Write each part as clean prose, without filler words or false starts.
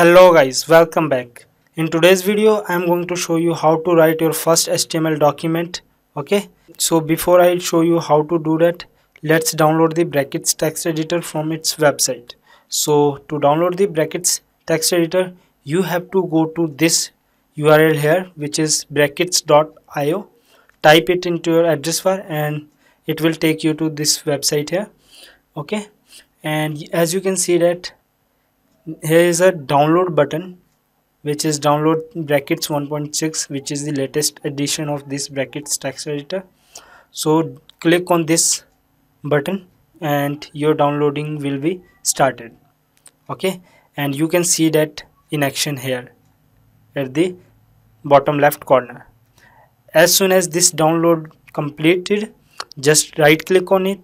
Hello guys, welcome back. In today's video I am going to show you how to write your first HTML document. Okay, so before I show you how to do that, let's download the Brackets text editor from its website. So to download the Brackets text editor, you have to go to this URL here, which is brackets.io. Type it into your address bar and it will take you to this website here. Okay, and as you can see that here is a download button, which is download Brackets 1.6, which is the latest edition of this Brackets text editor. So click on this button and your downloading will be started. Okay, and you can see that in action here at the bottom left corner. As soon as this download completed, just right click on it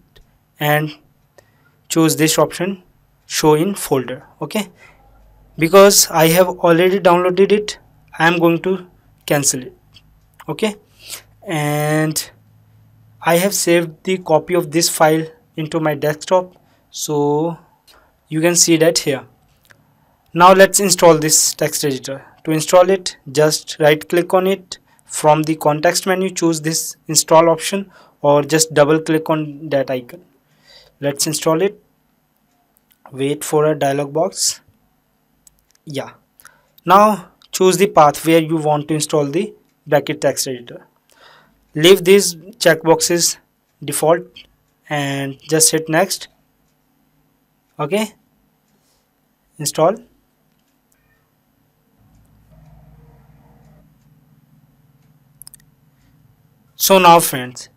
and choose this option, show in folder. Okay, because I have already downloaded it, I am going to cancel it. Okay, and I have saved the copy of this file into my desktop, so you can see that here. Now let's install this text editor. To install it, just right click on it. From the context menu, choose this install option or just double click on that icon. Let's install it. Wait for a dialog box. Yeah, now choose the path where you want to install the Brackets text editor. Leave these checkboxes default and just hit next. Okay, install. So now friends,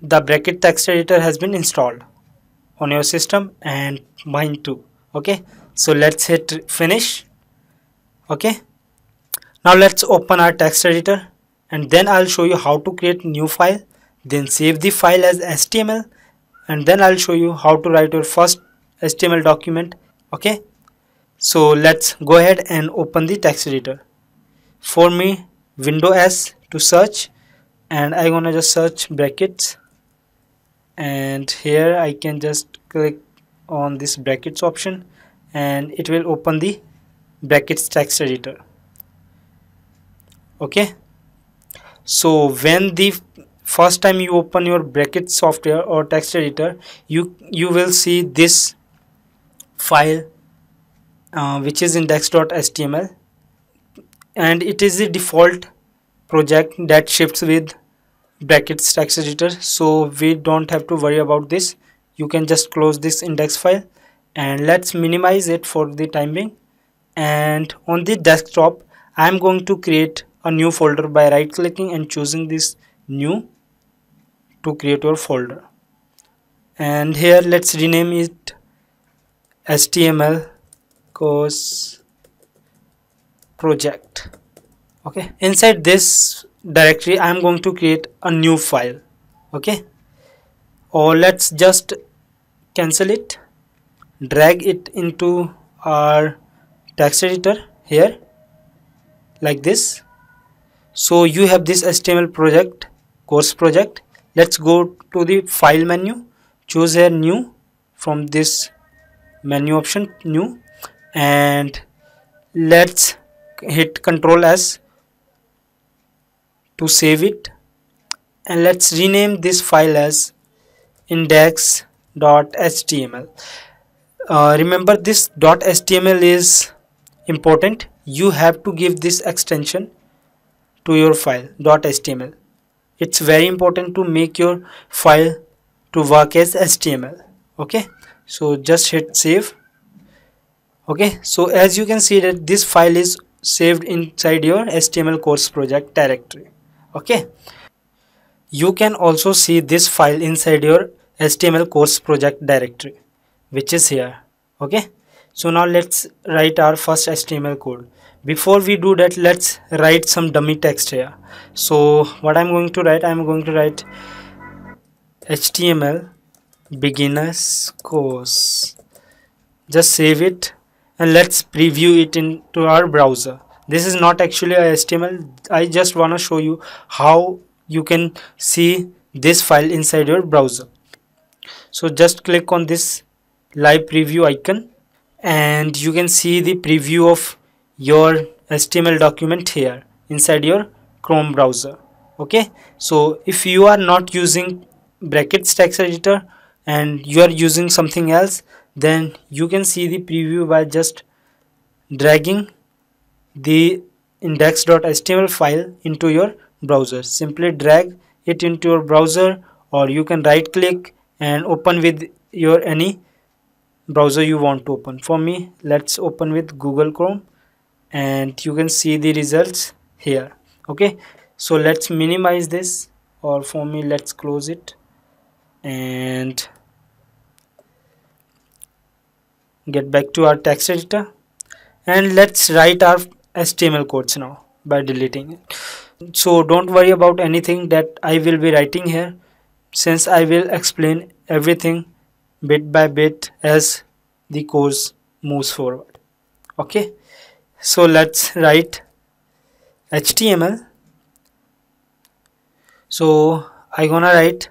the Brackets text editor has been installed on your system and mine too. Okay, so let's hit finish. Okay, now let's open our text editor and then I'll show you how to create new file, then save the file as HTML, and then I'll show you how to write your first HTML document. Okay, so let's go ahead and open the text editor. For me, window S to search, and I'm gonna just search Brackets, and here I can just click on this Brackets option and it will open the Brackets text editor. Okay, so when the first time you open your Brackets software or text editor, you will see this file which is index.html, and it is the default project that ships with Brackets text editor, so we don't have to worry about this. You can just close this index file and let's minimize it for the time being. And on the desktop, I am going to create a new folder by right clicking and choosing this new to create your folder, and here let's rename it HTML course project. Okay, inside this directory I am going to create a new file. Okay, or let's just cancel it, drag it into our text editor here like this. So you have this HTML project, course project. Let's go to the file menu, choose here new from this menu option, new, and let's hit Ctrl S to save it, and let's rename this file as index.html. Remember this .html is important. You have to give this extension to your file .html. It's very important to make your file to work as HTML. Okay, so just hit save. Okay, so as you can see that this file is saved inside your HTML course project directory. Okay, you can also see this file inside your HTML course project directory, which is here. Okay, so now let's write our first HTML code. Before we do that, let's write some dummy text here. So what I'm going to write HTML beginners course. Just save it and let's preview it into our browser. This is not actually a HTML. I just want to show you how you can see this file inside your browser. So just click on this live preview icon and you can see the preview of your HTML document here inside your Chrome browser. Okay, so if you are not using Brackets text editor and you are using something else, then you can see the preview by just dragging the index.html file into your browser. Simply drag it into your browser, or you can right click and open with your any browser you want to open. For me, let's open with Google Chrome, and you can see the results here. Okay, so let's minimize this, or for me let's close it and get back to our text editor, and let's write our HTML codes now by deleting it. So don't worry about anything that I will be writing here, since I will explain everything bit by bit as the course moves forward. Okay, so let's write HTML. So I gonna write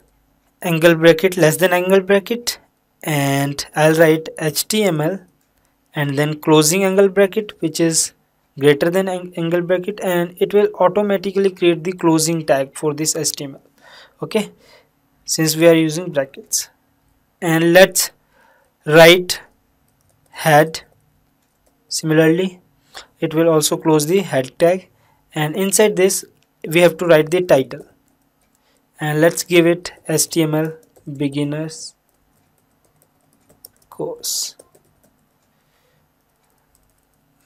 angle bracket, less than angle bracket, and I'll write HTML and then closing angle bracket, which is greater than angle bracket, and it will automatically create the closing tag for this HTML. Okay, since we are using brackets. And let's write head. Similarly, it will also close the head tag, and inside this we have to write the title, and let's give it HTML beginners course.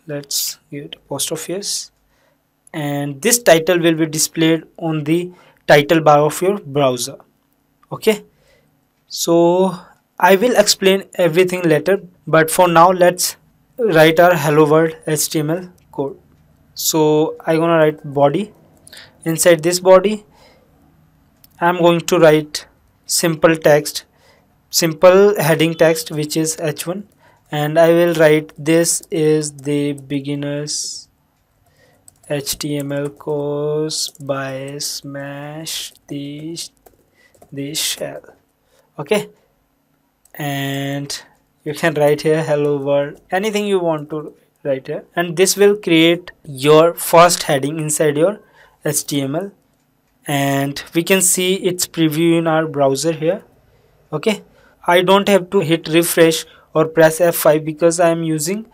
Let's give it apostrophes, and this title will be displayed on the title bar of your browser. Okay, so I will explain everything later, but for now let's write our hello world HTML code. So I'm gonna write body. Inside this body I'm going to write simple text, simple heading text, which is H1, and I will write this is the beginners HTML course by Smash the Shell. Okay, and you can write here hello world, anything you want to write here, and this will create your first heading inside your HTML, and we can see its preview in our browser here. Okay, I don't have to hit refresh or press F5 because I am using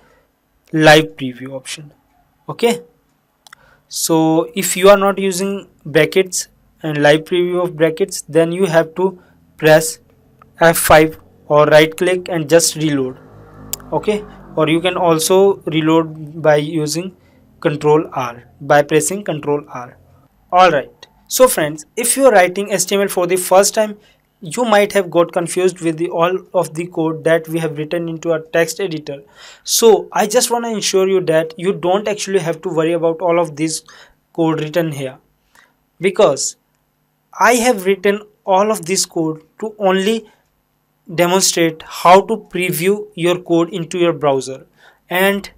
live preview option. Okay, so if you are not using brackets and live preview of brackets, then you have to press F5 or right click and just reload. Okay, or you can also reload by using Control R, by pressing Control R. Alright, so friends, if you are writing HTML for the first time, you might have got confused with all of the code that we have written into our text editor. So I just want to ensure you that you don't actually have to worry about all of this code written here, because I have written all of this code to only demonstrate how to preview your code into your browser. And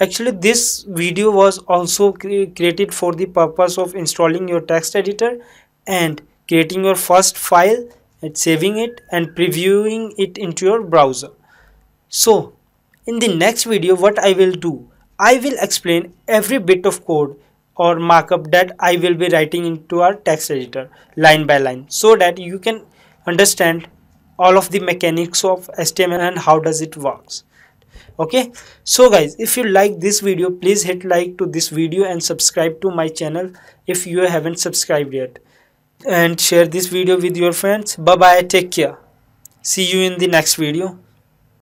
actually this video was also created for the purpose of installing your text editor and creating your first file and saving it and previewing it into your browser. So in the next video, what I will do, I will explain every bit of code or markup that I will be writing into our text editor line by line, so that you can understand all of the mechanics of HTML and how does it works. Okay, so guys, if you like this video, please hit like to this video and subscribe to my channel if you haven't subscribed yet, and share this video with your friends. Bye bye, take care, see you in the next video.